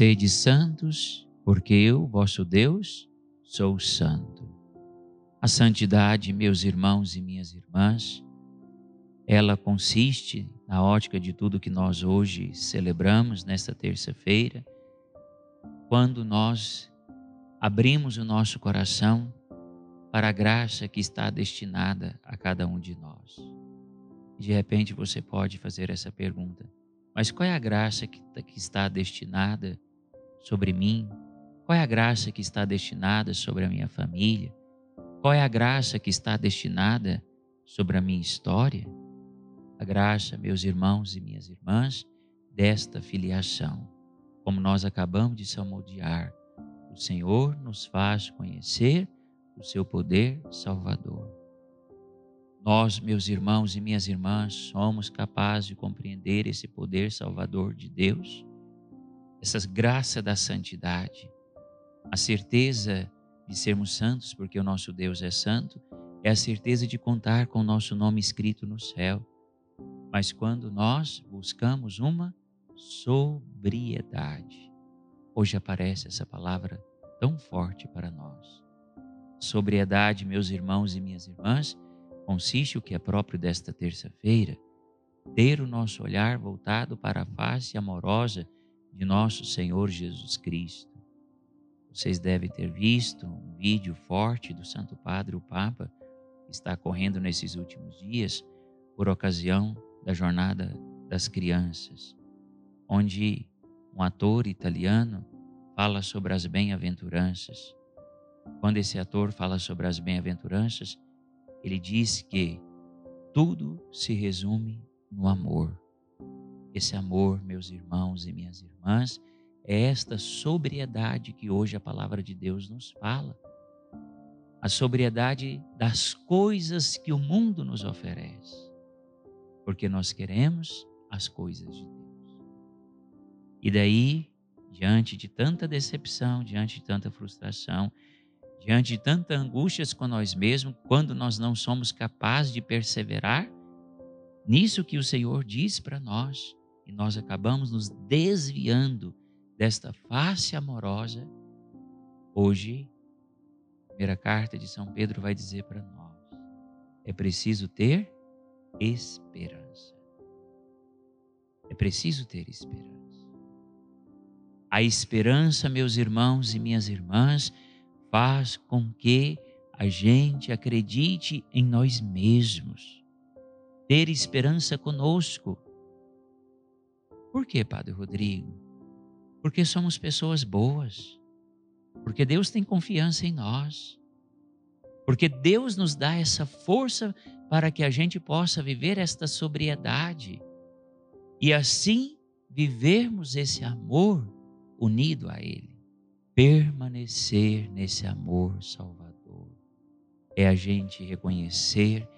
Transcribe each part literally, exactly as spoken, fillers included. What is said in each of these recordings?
sede santos, porque eu, vosso Deus, sou santo. A santidade, meus irmãos e minhas irmãs, ela consiste, na ótica de tudo que nós hoje celebramos nesta terça-feira, quando nós abrimos o nosso coração para a graça que está destinada a cada um de nós. De repente você pode fazer essa pergunta: mas qual é a graça que, que está destinada sobre mim? Qual é a graça que está destinada sobre a minha família? Qual é a graça que está destinada sobre a minha história? A graça, meus irmãos e minhas irmãs, desta filiação. Como nós acabamos de salmodiar, o Senhor nos faz conhecer o seu poder salvador. Nós, meus irmãos e minhas irmãs, somos capazes de compreender esse poder salvador de Deus, essa graça da santidade, a certeza de sermos santos, porque o nosso Deus é santo, é a certeza de contar com o nosso nome escrito no céu. Mas quando nós buscamos uma sobriedade, hoje aparece essa palavra tão forte para nós. Sobriedade, meus irmãos e minhas irmãs, consiste o que é próprio desta terça-feira, ter o nosso olhar voltado para a face amorosa de nosso Senhor Jesus Cristo. Vocês devem ter visto um vídeo forte do Santo Padre, o Papa, que está correndo nesses últimos dias por ocasião da Jornada das Crianças, onde um ator italiano fala sobre as bem-aventuranças. Quando esse ator fala sobre as bem-aventuranças, ele diz que tudo se resume no amor. Esse amor, meus irmãos e minhas irmãs, é esta sobriedade que hoje a palavra de Deus nos fala. A sobriedade das coisas que o mundo nos oferece. Porque nós queremos as coisas de Deus. E daí, diante de tanta decepção, diante de tanta frustração, diante de tanta angústia com nós mesmos, quando nós não somos capazes de perseverar nisso que o Senhor diz para nós, e nós acabamos nos desviando desta face amorosa, hoje, a primeira carta de São Pedro vai dizer para nós, é preciso ter esperança. É preciso ter esperança. A esperança, meus irmãos e minhas irmãs, faz com que a gente acredite em nós mesmos. Ter esperança conosco. Por que, Padre Rodrigo? Porque somos pessoas boas, porque Deus tem confiança em nós, porque Deus nos dá essa força para que a gente possa viver esta sobriedade e assim vivermos esse amor unido a Ele. Permanecer nesse amor salvador é a gente reconhecer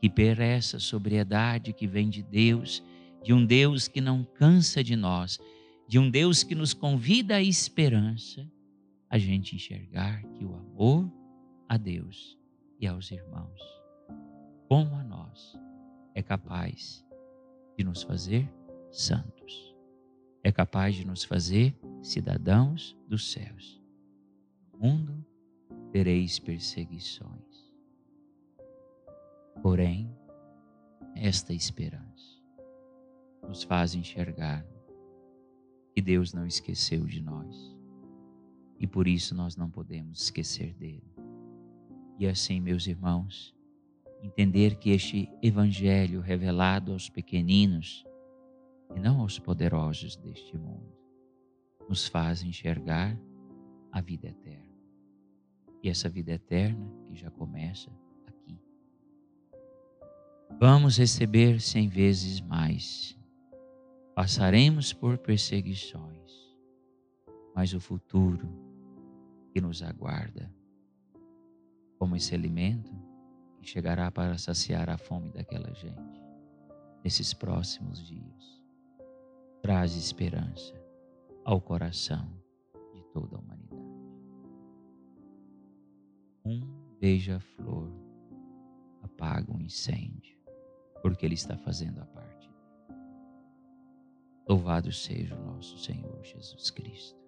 que por essa sobriedade que vem de Deus, de um Deus que não cansa de nós, de um Deus que nos convida à esperança, a gente enxergar que o amor a Deus e aos irmãos, como a nós, é capaz de nos fazer santos, é capaz de nos fazer cidadãos dos céus. No mundo tereis perseguições, porém, esta esperança nos faz enxergar que Deus não esqueceu de nós e por isso nós não podemos esquecer dele. E assim, meus irmãos, entender que este evangelho revelado aos pequeninos e não aos poderosos deste mundo nos faz enxergar a vida eterna. E essa vida eterna que já começa aqui. Vamos receber cem vezes mais. Passaremos por perseguições, mas o futuro que nos aguarda, como esse alimento que chegará para saciar a fome daquela gente nesses próximos dias, traz esperança ao coração de toda a humanidade. Um beija-flor apaga um incêndio, porque ele está fazendo a parte. Louvado seja o nosso Senhor Jesus Cristo.